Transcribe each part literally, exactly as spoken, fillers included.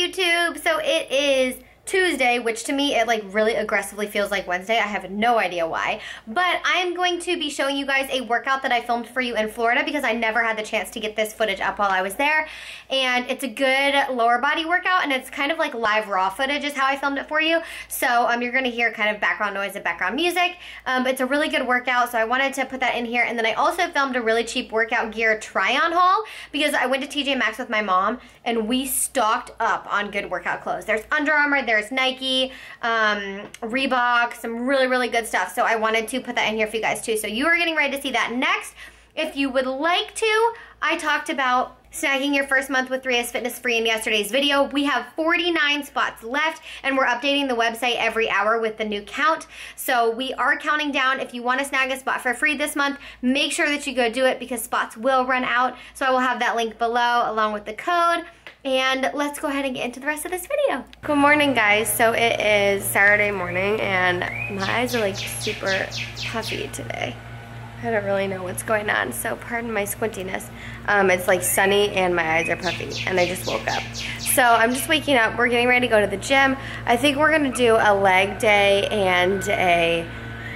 YouTube? So it is Tuesday, which to me it like really aggressively feels like Wednesday. I have no idea why, but I'm going to be showing you guys a workout that I filmed for you in Florida because I never had the chance to get this footage up while I was there, and it's a good lower body workout, and it's kind of like live raw footage is how I filmed it for you. So um, you're gonna hear kind of background noise and background music, um, but it's a really good workout, so I wanted to put that in here. And then I also filmed a really cheap workout gear try on haul because I went to T J Maxx with my mom and we stocked up on good workout clothes. There's Under Armour, there's Nike, um, Reebok, some really, really good stuff. So I wanted to put that in here for you guys too. So you are getting ready to see that next. If you would like to, I talked about snagging your first month with three S Fitness free in yesterday's video. We have forty-nine spots left, and we're updating the website every hour with the new count. So we are counting down. If you want to snag a spot for free this month, make sure that you go do it because spots will run out. So I will have that link below along with the code. And let's go ahead and get into the rest of this video. Good morning, guys. So it is Saturday morning and my eyes are like super puffy today. I don't really know what's going on, so pardon my squintiness. Um, it's like sunny and my eyes are puffy and I just woke up. So I'm just waking up. We're getting ready to go to the gym. I think we're gonna do a leg day and a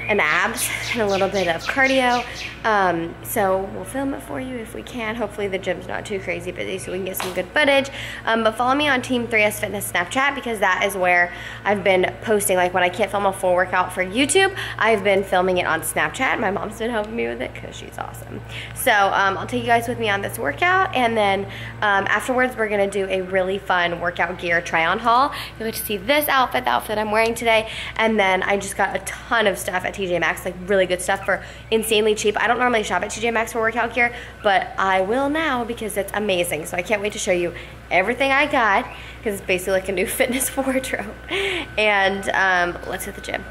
and abs and a little bit of cardio. Um, so we'll film it for you if we can. Hopefully the gym's not too crazy busy so we can get some good footage. Um, but follow me on Team three S Fitness Snapchat because that is where I've been posting. Like when I can't film a full workout for YouTube, I've been filming it on Snapchat. My mom's been helping me with it because she's awesome. So um, I'll take you guys with me on this workout, and then um, afterwards we're gonna do a really fun workout gear try on haul. You'll get to see this outfit, the outfit I'm wearing today, and then I just got a ton of stuff at T J Maxx, like really good stuff for insanely cheap. I don't normally shop at T J Maxx for workout gear, but I will now because it's amazing. So I can't wait to show you everything I got because it's basically like a new fitness wardrobe. And um, let's hit the gym.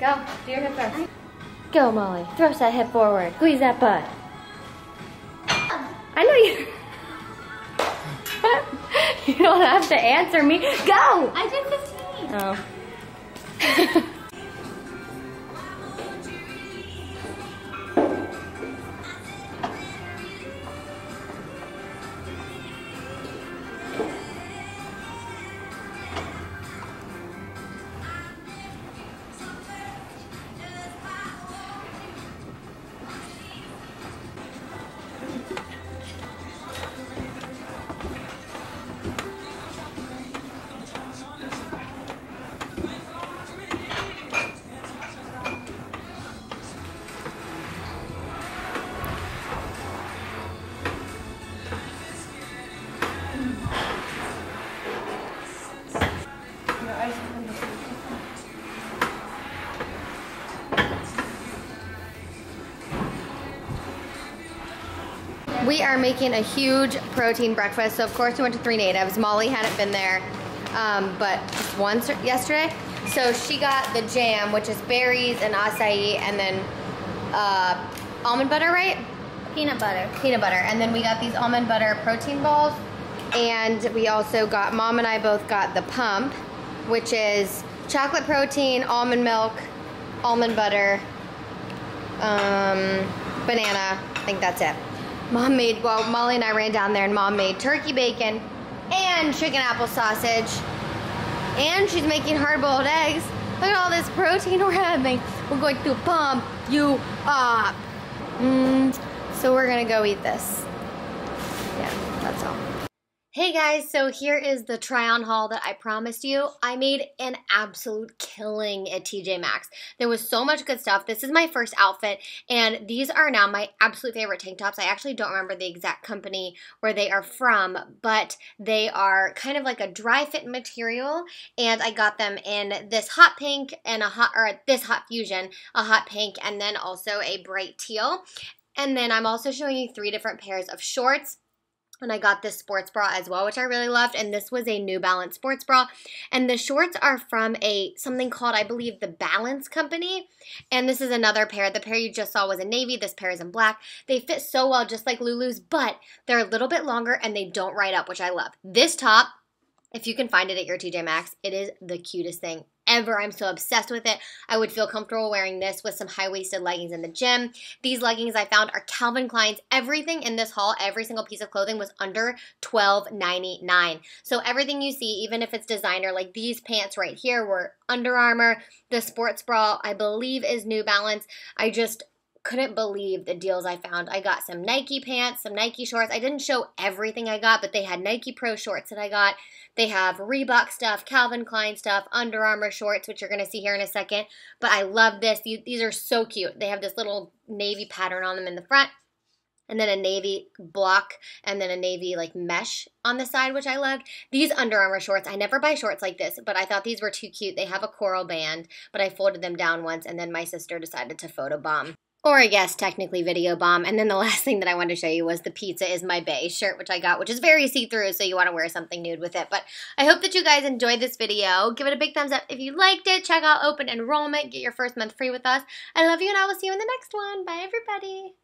Go, do your hip thrust. Go, Molly. Thrust that hip forward. Squeeze that butt. I know you. You don't have to answer me. Go! I did fifteen. Oh. We are making a huge protein breakfast. So of course we went to Three Natives. Molly hadn't been there um, but once yesterday. So she got the jam, which is berries and acai, and then uh, almond butter, right? Peanut butter. Peanut butter. And then we got these almond butter protein balls. And we also got, Mom and I both got the pump, which is chocolate protein, almond milk, almond butter, um, banana. I think that's it. Mom made, well, Molly and I ran down there and Mom made turkey bacon and chicken apple sausage. And she's making hard-boiled eggs. Look at all this protein we're having. We're going to pump you up. Mm, so we're gonna go eat this. Yeah, that's all. Hey guys, so here is the try-on haul that I promised you. I made an absolute killing at T J Maxx. There was so much good stuff. This is my first outfit, and these are now my absolute favorite tank tops. I actually don't remember the exact company where they are from, but they are kind of like a dry fit material, and I got them in this hot pink and a hot, or this hot fusion, a hot pink, and then also a bright teal. And then I'm also showing you three different pairs of shorts. And I got this sports bra as well, which I really loved. And this was a New Balance sports bra. And the shorts are from a something called, I believe, the Balance Company. And this is another pair. The pair you just saw was in navy. This pair is in black. They fit so well, just like Lulu's, but they're a little bit longer and they don't ride up, which I love. This top, if you can find it at your T J Maxx, it is the cutest thing ever. I'm so obsessed with it. I would feel comfortable wearing this with some high-waisted leggings in the gym. These leggings I found are Calvin Klein's. Everything in this haul, every single piece of clothing was under twelve ninety-nine. So everything you see, even if it's designer, like these pants right here were Under Armour. The sports bra, I believe, is New Balance. I just couldn't believe the deals I found. I got some Nike pants, some Nike shorts. I didn't show everything I got, but they had Nike Pro shorts that I got. They have Reebok stuff, Calvin Klein stuff, Under Armour shorts, which you're going to see here in a second. But I love this. These are so cute. They have this little navy pattern on them in the front, and then a navy block, and then a navy like mesh on the side, which I loved. These Under Armour shorts, I never buy shorts like this, but I thought these were too cute. They have a coral band, but I folded them down once, and then my sister decided to photobomb. Or I guess technically video bomb. And then the last thing that I wanted to show you was the Pizza Is My Bae shirt, which I got, which is very see-through, so you want to wear something nude with it. But I hope that you guys enjoyed this video. Give it a big thumbs up if you liked it. Check out open enrollment. Get your first month free with us. I love you, and I will see you in the next one. Bye, everybody.